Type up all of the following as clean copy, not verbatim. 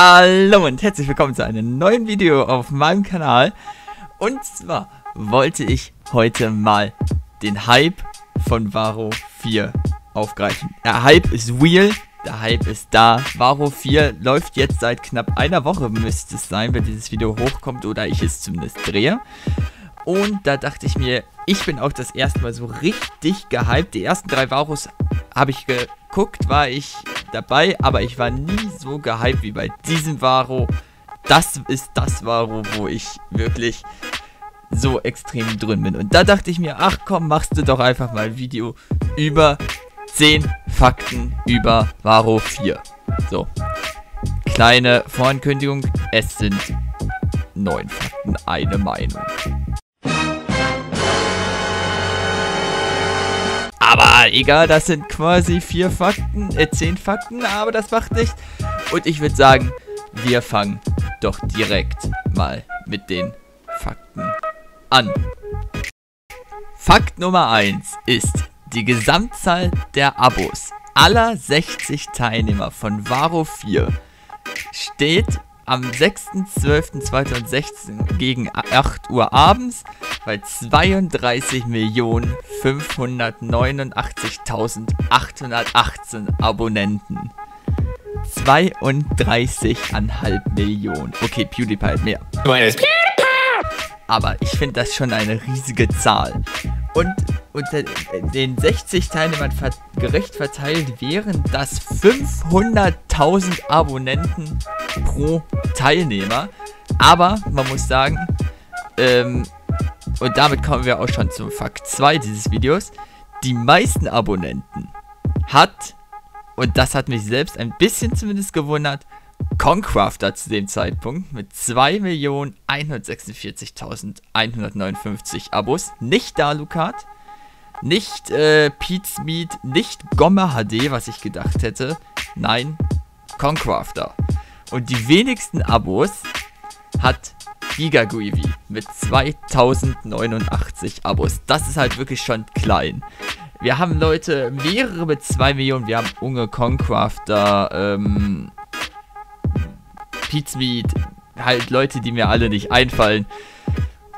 Hallo und herzlich willkommen zu einem neuen Video auf meinem Kanal. Und zwar wollte ich heute mal den Hype von Varo 4 aufgreifen. Der Hype ist real, der Hype ist da. Varo 4 läuft jetzt seit knapp einer Woche, müsste es sein, wenn dieses Video hochkommt oder ich es zumindest drehe. Und da dachte ich mir, ich bin auch das erste Mal so richtig gehypt. Die ersten drei Varos habe ich geguckt, war ich dabei, aber ich war nie so gehypt wie bei diesem Varo. Das ist das Varo, wo ich wirklich so extrem drin bin. Und da dachte ich mir, ach komm, machst du doch einfach mal ein Video über 10 Fakten über Varo 4. So, kleine Vorankündigung, es sind 9 Fakten, eine Meinung. Aber egal, das sind quasi 10 Fakten, aber das macht nichts. Und ich würde sagen, wir fangen doch direkt mal mit den Fakten an. Fakt Nummer 1 ist die Gesamtzahl der Abos aller 60 Teilnehmer von Varo 4 steht am 6.12.2016 gegen 8 Uhr abends bei 32.589.818 Abonnenten. 32,5 Millionen. Okay, PewDiePie hat mehr. Aber ich finde das schon eine riesige Zahl. Und unter den 60 Teilnehmern gerecht verteilt wären das 500.000 Abonnenten pro Teilnehmer. Aber man muss sagen, und damit kommen wir auch schon zum Fakt 2 dieses Videos, die meisten Abonnenten hat, und das hat mich selbst ein bisschen zumindest gewundert, ConCrafter zu dem Zeitpunkt mit 2.146.159 Abos, nicht Dalukard, nicht PietSmiet, nicht GommeHD, was ich gedacht hätte, nein, ConCrafter. Und die wenigsten Abos hat GigaGreevy mit 2089 Abos. Das ist halt wirklich schon klein. Wir haben Leute, mehrere mit 2 Millionen. Wir haben Unge, ConCrafter, PietSmiet, halt Leute, die mir alle nicht einfallen.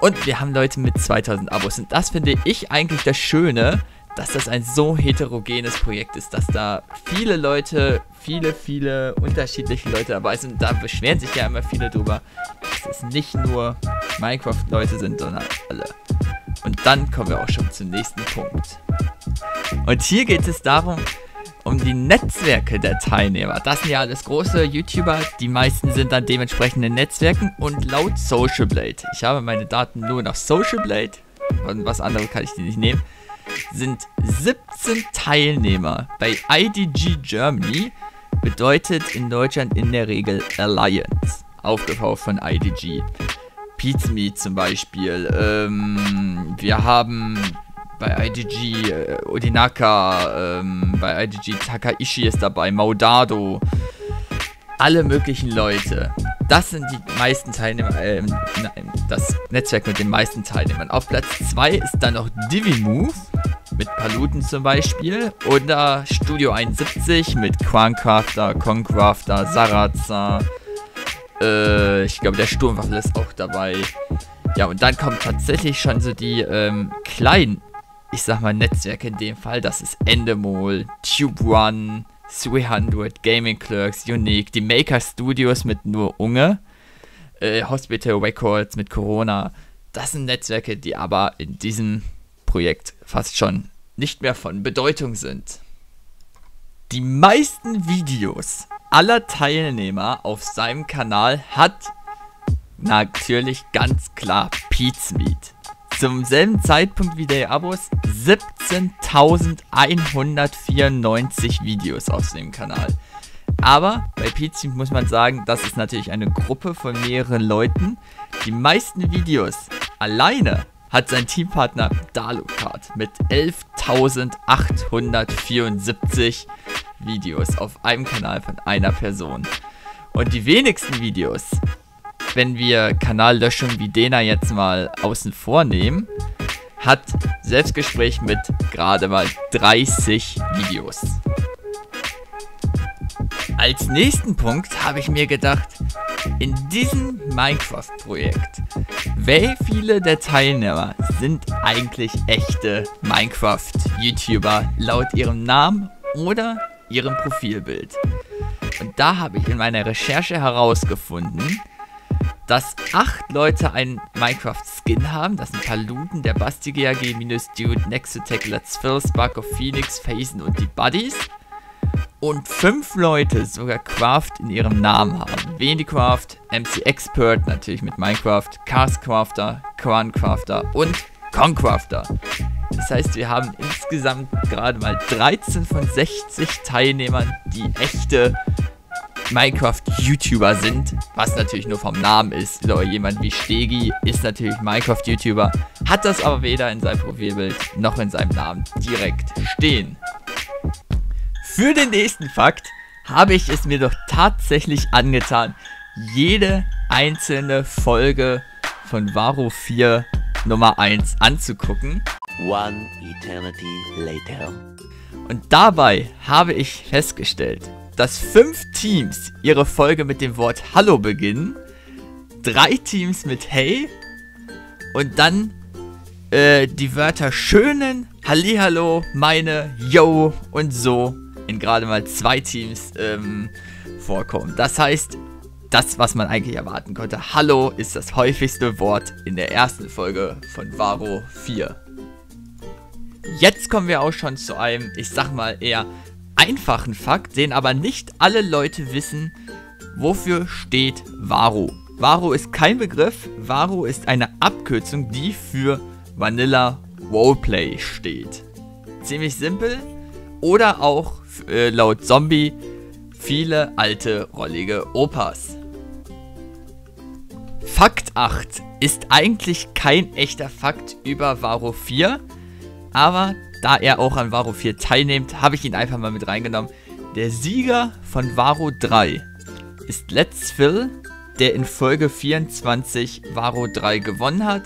Und wir haben Leute mit 2000 Abos. Und das finde ich eigentlich das Schöne, dass das ein so heterogenes Projekt ist, dass da viele Leute, viele unterschiedliche Leute dabei sind. Da beschweren sich ja immer viele drüber, dass es nicht nur Minecraft-Leute sind, sondern alle. Und dann kommen wir auch schon zum nächsten Punkt. Und hier geht es darum, um die Netzwerke der Teilnehmer. Das sind ja alles große YouTuber, die meisten sind dann dementsprechend in Netzwerken und laut Social Blade. Ich habe meine Daten nur nach Social Blade, und was anderes kann ich die nicht nehmen. Sind 17 Teilnehmer bei IDG Germany, bedeutet in Deutschland in der Regel Alliance, aufgekauft von IDG. PietSmiet zum Beispiel, wir haben bei IDG Odinaka, bei IDG Takaishi ist dabei, Maudado, alle möglichen Leute. Das sind die meisten Teilnehmer, das Netzwerk mit den meisten Teilnehmern. Auf Platz 2 ist dann noch Divimove mit Paluten zum Beispiel oder Studio 71 mit QuanCrafter, ConCrafter, Saraza. Ich glaube, der Sturmwaffel ist auch dabei. Ja, und dann kommen tatsächlich schon so die kleinen, ich sag mal, Netzwerke in dem Fall. Das ist Endemol, Tube One, 300, Gaming Clerks, Unique, die Maker Studios mit nur Unge, Hospital Records mit Corona. Das sind Netzwerke, die aber in diesem Projekt fast schon nicht mehr von Bedeutung sind. Die meisten Videos aller Teilnehmer auf seinem Kanal hat natürlich ganz klar PietSmiet. Zum selben Zeitpunkt wie der Abos 17.194 Videos auf dem Kanal. Aber bei PietSmiet muss man sagen, das ist natürlich eine Gruppe von mehreren Leuten. Die meisten Videos alleine hat sein Teampartner Dalukard mit 11.874 Videos auf einem Kanal von einer Person. Und die wenigsten Videos, wenn wir Kanallöschung wie Dena jetzt mal außen vor nehmen, hat Selbstgespräch mit gerade mal 30 Videos. Als nächsten Punkt habe ich mir gedacht, in diesem Minecraft-Projekt, wie viele der Teilnehmer sind eigentlich echte Minecraft-YouTuber laut ihrem Namen oder ihrem Profilbild? Und da habe ich in meiner Recherche herausgefunden, dass 8 Leute einen Minecraft-Skin haben. Das sind Paluten, der Basti-GAG, Dude, Nexotech, Let's Fill, Spark of Phoenix, Phasen und die Buddies. Und 5 Leute sogar Craft in ihrem Namen haben. WendiCraft, MC Expert, natürlich mit Minecraft, CastCrafter, QuanCrafter und KongCrafter. Das heißt, wir haben insgesamt gerade mal 13 von 60 Teilnehmern, die echte Minecraft-YouTuber sind, was natürlich nur vom Namen ist. Oder jemand wie Stegi ist natürlich Minecraft-YouTuber, hat das aber weder in seinem Profilbild noch in seinem Namen direkt stehen. Für den nächsten Fakt habe ich es mir doch tatsächlich angetan, jede einzelne Folge von Varo 4 Nummer 1 anzugucken. One eternity later. Und dabei habe ich festgestellt, dass 5 Teams ihre Folge mit dem Wort Hallo beginnen, 3 Teams mit Hey und dann die Wörter Schönen, Hallihallo, meine, Yo und so in gerade mal 2 Teams vorkommen. Das heißt, das, was man eigentlich erwarten konnte, Hallo ist das häufigste Wort in der ersten Folge von Varo 4. Jetzt kommen wir auch schon zu einem, ich sag mal eher einfachen Fakt, den aber nicht alle Leute wissen. Wofür steht Varo? Varo ist kein Begriff, Varo ist eine Abkürzung, die für Vanilla Roleplay steht. Ziemlich simpel. Oder auch laut Zombie viele alte, rollige Opas. Fakt 8 ist eigentlich kein echter Fakt über Varo 4, aber da er auch an Varo 4 teilnimmt, habe ich ihn einfach mal mit reingenommen. Der Sieger von Varo 3 ist Let's Fill, der in Folge 24 Varo 3 gewonnen hat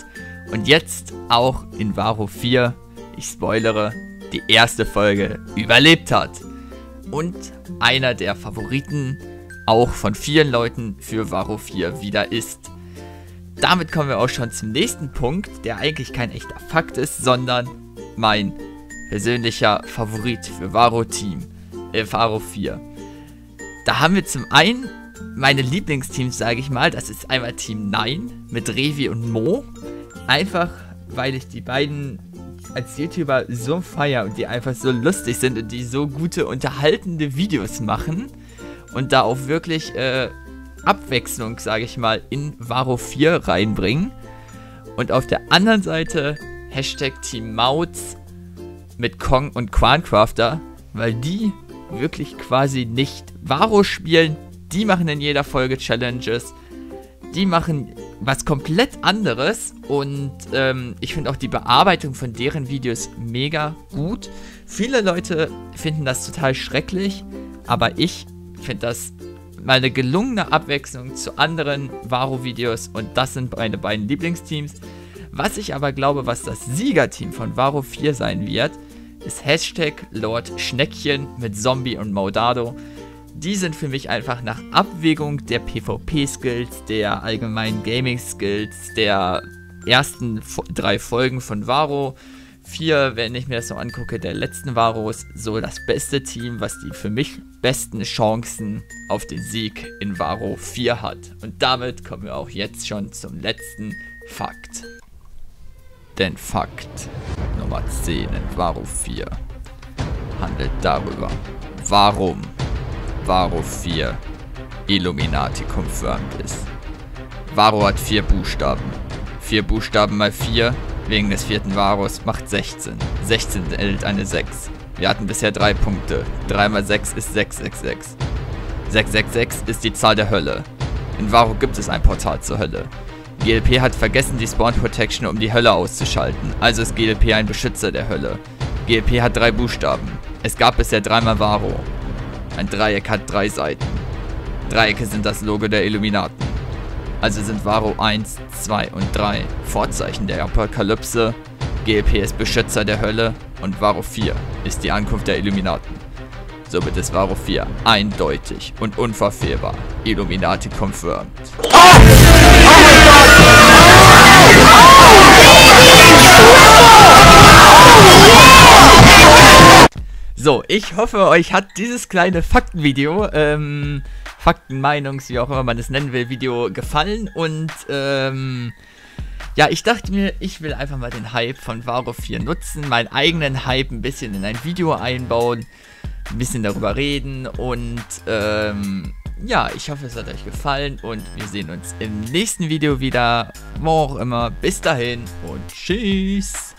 und jetzt auch in Varo 4, ich spoilere, die erste Folge überlebt hat. Und einer der Favoriten auch von vielen Leuten für Varo 4 wieder ist. Damit kommen wir auch schon zum nächsten Punkt, der eigentlich kein echter Fakt ist, sondern mein persönlicher Favorit für Varo 4. Da haben wir zum einen meine Lieblingsteams, sage ich mal. Das ist einmal Team 9 mit Revi und Mo. Einfach, weil ich die beiden als YouTuber so feier und die einfach so lustig sind und die so gute, unterhaltende Videos machen und da auch wirklich Abwechslung, sage ich mal, in Varo 4 reinbringen. Und auf der anderen Seite Hashtag Team Mauts mit Kong und QuanCrafter, weil die wirklich quasi nicht Varo spielen, die machen in jeder Folge Challenges, die machen was komplett anderes und ich finde auch die Bearbeitung von deren Videos mega gut. Viele Leute finden das total schrecklich, aber ich finde das mal eine gelungene Abwechslung zu anderen Varo-Videos und das sind meine beiden Lieblingsteams. Was ich aber glaube, was das Siegerteam von Varo 4 sein wird, ist Hashtag Lord Schneckchen mit Zombie und Maudado. Die sind für mich einfach nach Abwägung der PvP-Skills, der allgemeinen Gaming-Skills, der ersten 3 Folgen von Varo 4, wenn ich mir das so angucke, der letzten Varos, so das beste Team, was die für mich besten Chancen auf den Sieg in Varo 4 hat. Und damit kommen wir auch jetzt schon zum letzten Fakt. Denn Fakt Nummer 10 in Varo 4 handelt darüber, warum Varo 4 Illuminati confirmed ist. Varo hat 4 Buchstaben. 4 Buchstaben mal 4 wegen des 4. Varos macht 16. 16 enthält eine 6. Wir hatten bisher 3 Punkte. 3 mal 6 ist 666. 666 ist die Zahl der Hölle. In Varo gibt es ein Portal zur Hölle. GLP hat vergessen, die Spawn Protection um die Hölle auszuschalten. Also ist GLP ein Beschützer der Hölle. GLP hat 3 Buchstaben. Es gab bisher 3-mal Varo. Ein Dreieck hat 3 Seiten. Dreiecke sind das Logo der Illuminaten. Also sind Varo 1, 2 und 3 Vorzeichen der Apokalypse, GLP ist Beschützer der Hölle und Varo 4 ist die Ankunft der Illuminaten. Somit ist Varo 4 eindeutig und unverfehlbar. Illuminati confirmed. Oh! Oh mein Gott! So, ich hoffe, euch hat dieses kleine Faktenvideo, Faktenmeinungs, wie auch immer man es nennen will, Video gefallen. Und, ja, ich dachte mir, ich will einfach mal den Hype von Varo 4 nutzen, meinen eigenen Hype ein bisschen in ein Video einbauen, ein bisschen darüber reden und ja, ich hoffe, es hat euch gefallen und wir sehen uns im nächsten Video wieder, wo auch immer. Bis dahin und tschüss!